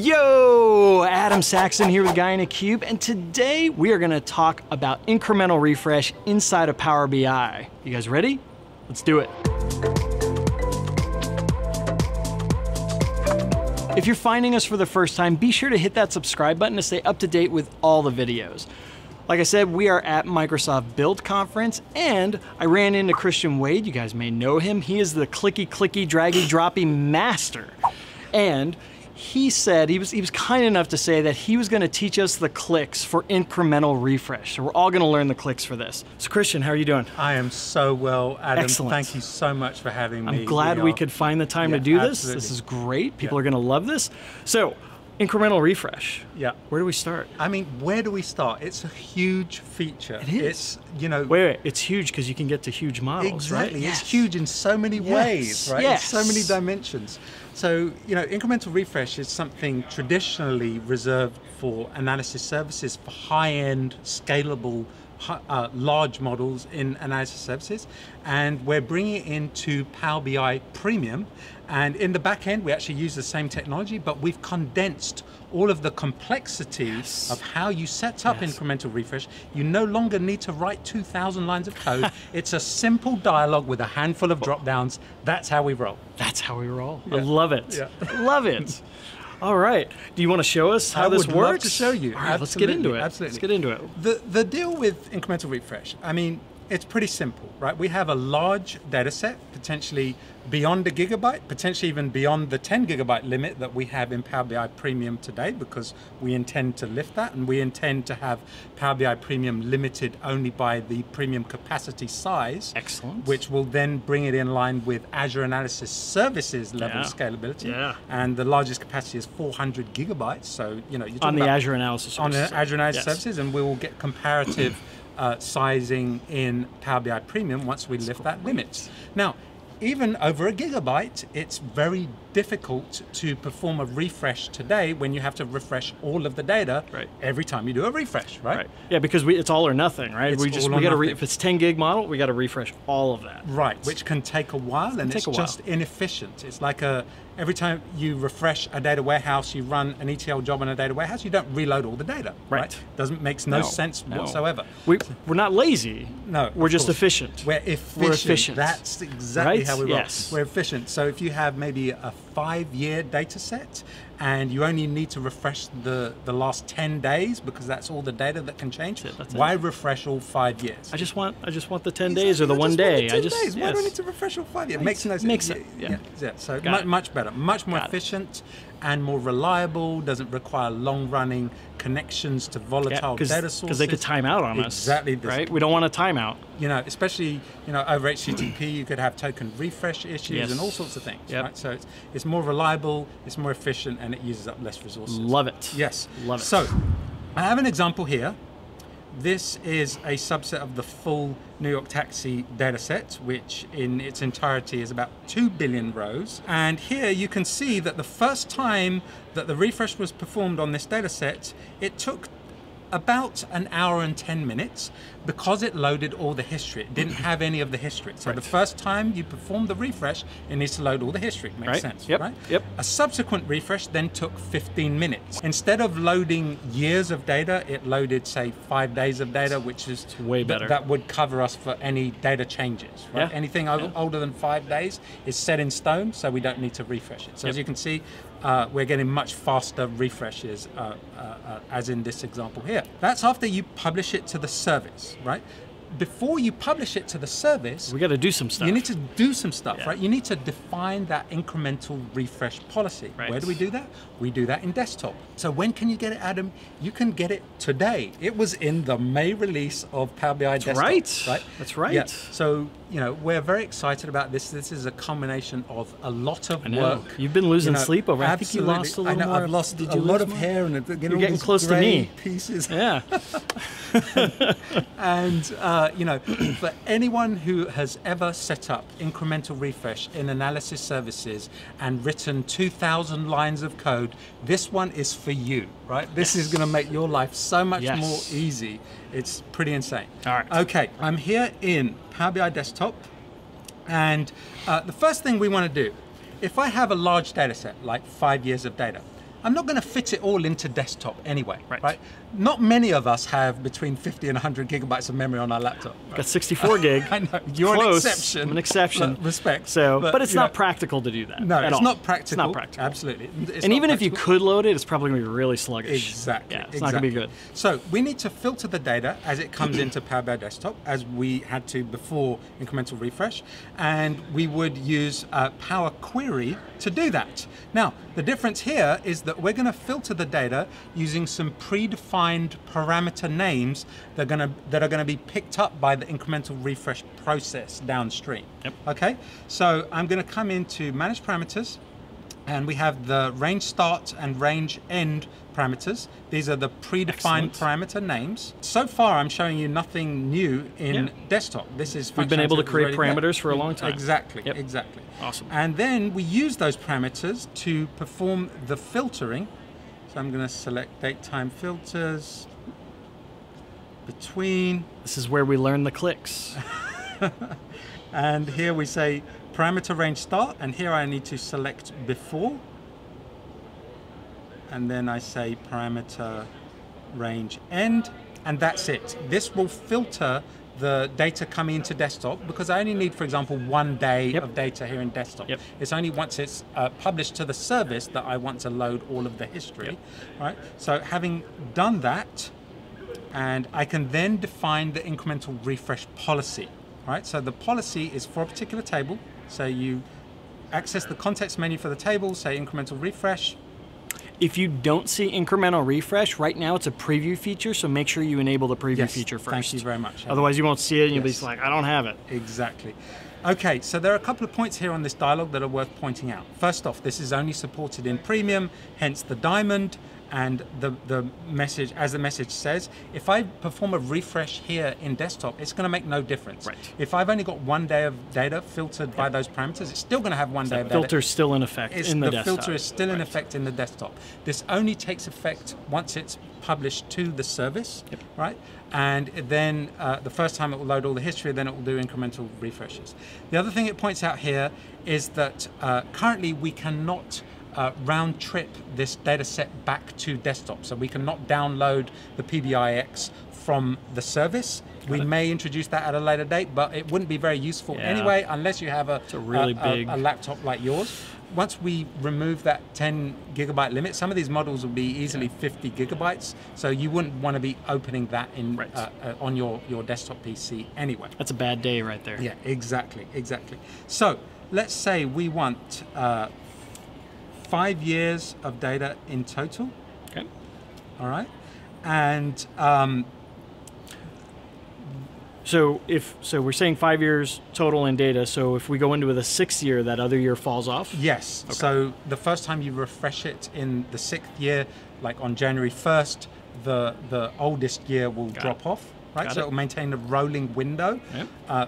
Yo, Adam Saxton here with Guy in a Cube, and today we are going to talk about incremental refresh inside of Power BI. You guys ready? Let's do it. If you're finding us for the first time, be sure to hit that subscribe button to stay up to date with all the videos. Like I said, we are at Microsoft Build Conference, and I ran into Christian Wade. You guys may know him. He is the clicky, draggy, droppy master. And he said, he was kind enough to say that he was gonna teach us the clicks for incremental refresh. So we're all gonna learn the clicks for this. So Christian, how are you doing? I am so well, Adam. Excellent. Thank you so much for having me. I'm glad we could find the time to do this. This is great. People are gonna love this. So, incremental refresh. Yeah. Where do we start? I mean, where do we start? It's a huge feature. It is. It's, you know. Wait, it's huge because you can get to huge models, right? Exactly. Yes. It's huge in so many ways, right? Yes. In so many dimensions. So, you know, incremental refresh is something traditionally reserved for analysis services, for high-end, scalable, large models in analysis services, and we're bringing it into Power BI Premium. And in the back end, we actually use the same technology, but we've condensed all of the complexity of how you set up incremental refresh. You no longer need to write 2,000 lines of code. It's a simple dialogue with a handful of drop downs. That's how we roll. That's how we roll. Yeah. I love it. Yeah. I love it. All right. Do you want to show us how this works? I would love to show you. All right, let's get into it. Absolutely. Let's get into it. The deal with incremental refresh, I mean, it's pretty simple, right? We have a large data set, potentially beyond a gigabyte, potentially even beyond the 10 gigabyte limit that we have in Power BI Premium today, because we intend to lift that, and we intend to have Power BI Premium limited only by the premium capacity size. Excellent. Which will then bring it in line with Azure Analysis Services level scalability. Yeah. And the largest capacity is 400 gigabytes. So, you know, you're talking on the Azure Analysis Services. On the Azure Analysis Services, and we will get comparative sizing in Power BI Premium once we lift that limit. Now, even over a gigabyte, it's very difficult to perform a refresh today when you have to refresh all of the data every time you do a refresh, right? Yeah, because it's all or nothing, right? If it's 10 gig model, we got to refresh all of that. Right, which can take a while, and it's just inefficient. It's like every time you refresh a data warehouse, you run an ETL job on a data warehouse, you don't reload all the data, right? Makes no sense whatsoever. We're not lazy. No, we're just efficient. We're efficient. That's exactly how we roll. We're efficient. So if you have maybe a 5-year data set and you only need to refresh the last 10 days because that's all the data that can change, why refresh all 5 years? I just want the 10 days or the one day. Why do I need to refresh all 5 years? It makes no sense. So much better, much more efficient and more reliable, doesn't require long running connections to volatile data sources. Because they could time out on us. Exactly. Right? We don't want a time out. You know, especially, you know, over HTTP, you could have token refresh issues and all sorts of things, right? So it's more reliable, it's more efficient, and it uses up less resources. Love it. Yes. Love it. So, I have an example here. This is a subset of the full New York Taxi dataset, which in its entirety is about 2 billion rows. And here you can see that the first time that the refresh was performed on this dataset, it took about an hour and 10 minutes because it loaded all the history. It didn't have any of the history. So the first time you perform the refresh, it needs to load all the history. Makes sense, right? A subsequent refresh then took 15 minutes. Instead of loading years of data, it loaded, say, 5 days of data, which is way better. That would cover us for any data changes, right? Anything older than 5 days is set in stone, so we don't need to refresh it. So as you can see, we're getting much faster refreshes, as in this example here. That's after you publish it to the service, right? Before you publish it to the service, we got to do some stuff. You need to do some stuff, right? You need to define that incremental refresh policy. Right. Where do we do that? We do that in desktop. So when can you get it, Adam? You can get it today. It was in the May release of Power BI Desktop. That's right. That's right. Yeah. So, you know, we're very excited about this. This is a combination of a lot of work. You've been losing sleep over it. Absolutely. I think you lost a little more. I've lost a lot of hair, and you know, you're getting close to me. Pieces. Yeah. And you know, for anyone who has ever set up incremental refresh in analysis services and written 2,000 lines of code, this one is for you, right? This is going to make your life so much more easy. It's pretty insane. All right. Okay, I'm here in Power BI Desktop, and the first thing we want to do, if I have a large data set, like 5 years of data, I'm not going to fit it all into desktop anyway, right? Not many of us have between 50 and 100 gigabytes of memory on our laptop. Right? Got 64 gig. I know. You're close. An exception. I'm an exception. Respect. So, but it's not practical to do that. No, it's not practical. It's not practical. Absolutely. And even if you could load it, it's probably going to be really sluggish. Exactly. Yeah, it's not going to be good. So we need to filter the data as it comes into Power BI Desktop, as we had to before incremental refresh, and we would use Power Query to do that. Now, the difference here is that we're going to filter the data using some predefined parameter names that are going to be picked up by the incremental refresh process downstream. Yep. Okay, so I'm going to come into Manage Parameters, and we have the range start and range end parameters. These are the predefined parameter names. So far, I'm showing you nothing new in desktop. This is we've been able to create parameters for a long time. Exactly, exactly. Awesome. And then we use those parameters to perform the filtering. So I'm going to select date time filters, between. This is where we learn the clicks. And here we say parameter range start, and here I need to select before, and then I say parameter range end, and that's it. This will filter the data coming into desktop, because I only need, for example, 1 day of data here in desktop. Yep. It's only once it's published to the service that I want to load all of the history. Yep. Right? So having done that, and I can then define the incremental refresh policy. Right? So the policy is for a particular table. So you access the context menu for the table, say incremental refresh. If you don't see incremental refresh, right now it's a preview feature, so make sure you enable the preview feature first. Thank you very much. Otherwise you won't see it and you'll be like, I don't have it. Exactly. Okay, so there are a couple of points here on this dialog that are worth pointing out. First off, this is only supported in Premium, hence the Diamond, and the message, as the message says, if I perform a refresh here in desktop, it's going to make no difference. Right. If I've only got 1 day of data filtered by those parameters, it's still going to have one day of data. The filter's still in effect in the desktop. The filter is still in effect in the desktop. This only takes effect once it's published to the service, right? And then the first time it will load all the history, then it will do incremental refreshes. The other thing it points out here is that currently we cannot round trip this data set back to desktop. So we cannot download the PBIX from the service. We may introduce that at a later date, but it wouldn't be very useful anyway, unless you have a really big laptop like yours. Once we remove that 10 gigabyte limit, some of these models will be easily 50 gigabytes, so you wouldn't want to be opening that in on your desktop PC anyway. That's a bad day right there. Yeah, exactly, exactly. So let's say we want 5 years of data in total. Okay. All right. And so we're saying 5 years total in data. So if we go into the 6th year, that other year falls off. Yes. Okay. So the first time you refresh it in the 6th year, like on January 1st, the oldest year will drop off. Right, so it will maintain a rolling window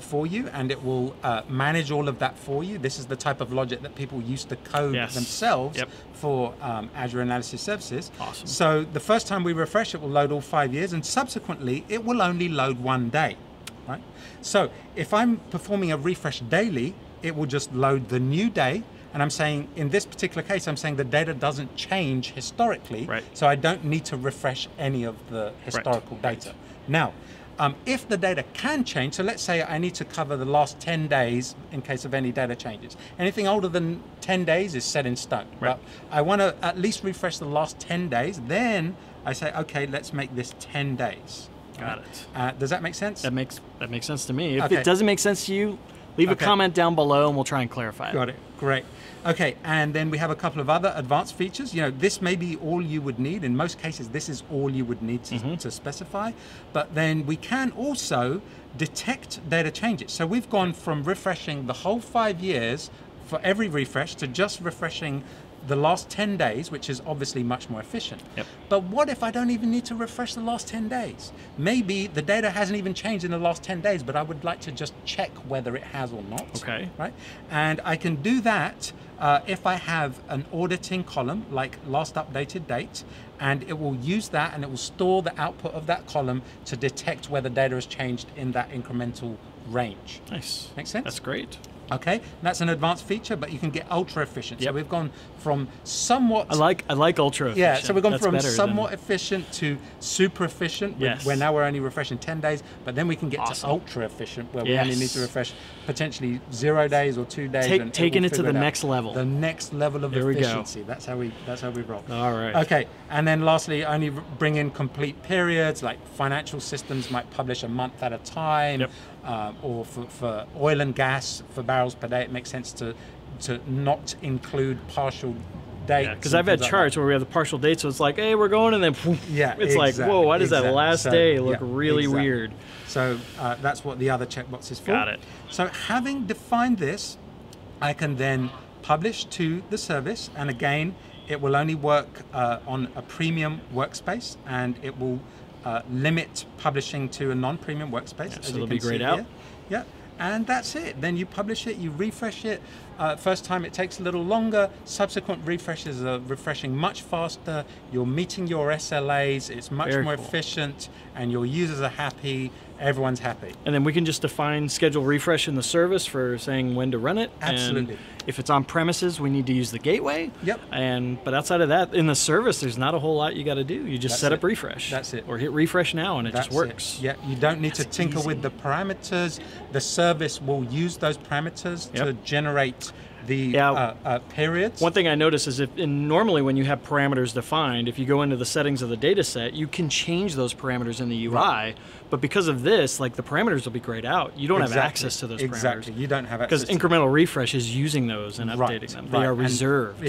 for you, and it will manage all of that for you. This is the type of logic that people used to code themselves for Azure Analysis Services. Awesome. So the first time we refresh, it will load all 5 years, and subsequently, it will only load 1 day. Right? So if I'm performing a refresh daily, it will just load the new day. And I'm saying, in this particular case, I'm saying the data doesn't change historically, so I don't need to refresh any of the historical data. Now, if the data can change, so let's say I need to cover the last 10 days in case of any data changes. Anything older than 10 days is set in stone. Right. But I want to at least refresh the last 10 days, then I say, okay, let's make this 10 days. Got it. Does that make sense? That makes sense to me. If it doesn't make sense to you, leave a comment down below and we'll try and clarify it. Got it, great. Okay, and then we have a couple of other advanced features. You know, this may be all you would need. In most cases, this is all you would need to specify. But then we can also detect data changes. So we've gone from refreshing the whole 5 years for every refresh to just refreshing the last 10 days, which is obviously much more efficient. Yep. But what if I don't even need to refresh the last 10 days? Maybe the data hasn't even changed in the last 10 days, but I would like to just check whether it has or not. Okay. Right? And I can do that if I have an auditing column, like last updated date, and it will use that and it will store the output of that column to detect whether data has changed in that incremental range. Nice. Make sense? That's great. Okay, that's an advanced feature, but you can get ultra efficient. Yep. So we've gone from somewhat... I like ultra efficient. Yeah, so we've gone from somewhat efficient to super efficient, yes, where now we're only refreshing 10 days, but then we can get to ultra efficient, where we only need to refresh potentially 0 days or 2 days. Taking it to the next level. The next level of efficiency. That's how we roll. All right. Okay, and then lastly, only bring in complete periods, like financial systems might publish a month at a time, yep, or for oil and gas, for barrels per day, it makes sense to not include partial dates. Because I've had charts where we have the partial dates, so it's like, hey, we're going, and then poof, it's like, whoa, why does that last day look really weird? So that's what the other checkbox is for. Got it. So having defined this, I can then publish to the service, and again, it will only work on a premium workspace, and it will limit publishing to a non-premium workspace. Yeah, so it'll be grayed out. Yeah, and that's it. Then you publish it, you refresh it. First time it takes a little longer, subsequent refreshes are refreshing much faster, you're meeting your SLAs, it's much more efficient, and your users are happy, everyone's happy. And then we can just define schedule refresh in the service for saying when to run it. Absolutely. And if it's on premises, we need to use the gateway. Yep. But outside of that, in the service, there's not a whole lot you got to do. You just set up refresh. That's it. Or hit refresh now and it just works. Yeah, you don't need to tinker with the parameters. The service will use those parameters to generate the periods. One thing I noticed is normally when you have parameters defined, if you go into the settings of the data set, you can change those parameters in the UI, but because of this, like the parameters will be grayed out. You don't have access to those parameters. You don't have access. Because incremental refresh is using those and updating them. They are reserved.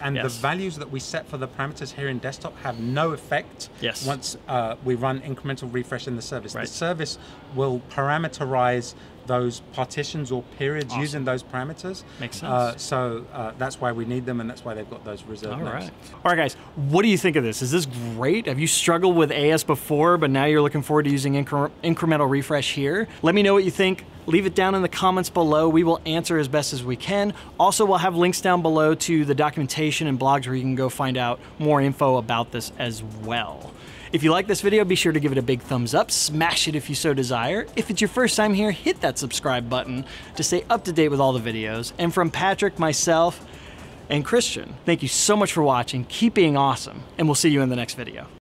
And the values that we set for the parameters here in desktop have no effect once we run incremental refresh in the service. The service will parameterize those partitions or periods using those parameters. Makes sense. So that's why we need them, and that's why they've got those reserved names. All right, guys, what do you think of this? Is this great? Have you struggled with AS before, but now you're looking forward to using incremental refresh here? Let me know what you think. Leave it down in the comments below. We will answer as best as we can. Also, we'll have links down below to the documentation and blogs where you can go find out more info about this as well. If you like this video, be sure to give it a big thumbs up, smash it if you so desire. If it's your first time here, hit that subscribe button to stay up to date with all the videos. And from Patrick, myself, and Christian, thank you so much for watching. Keep being awesome, and we'll see you in the next video.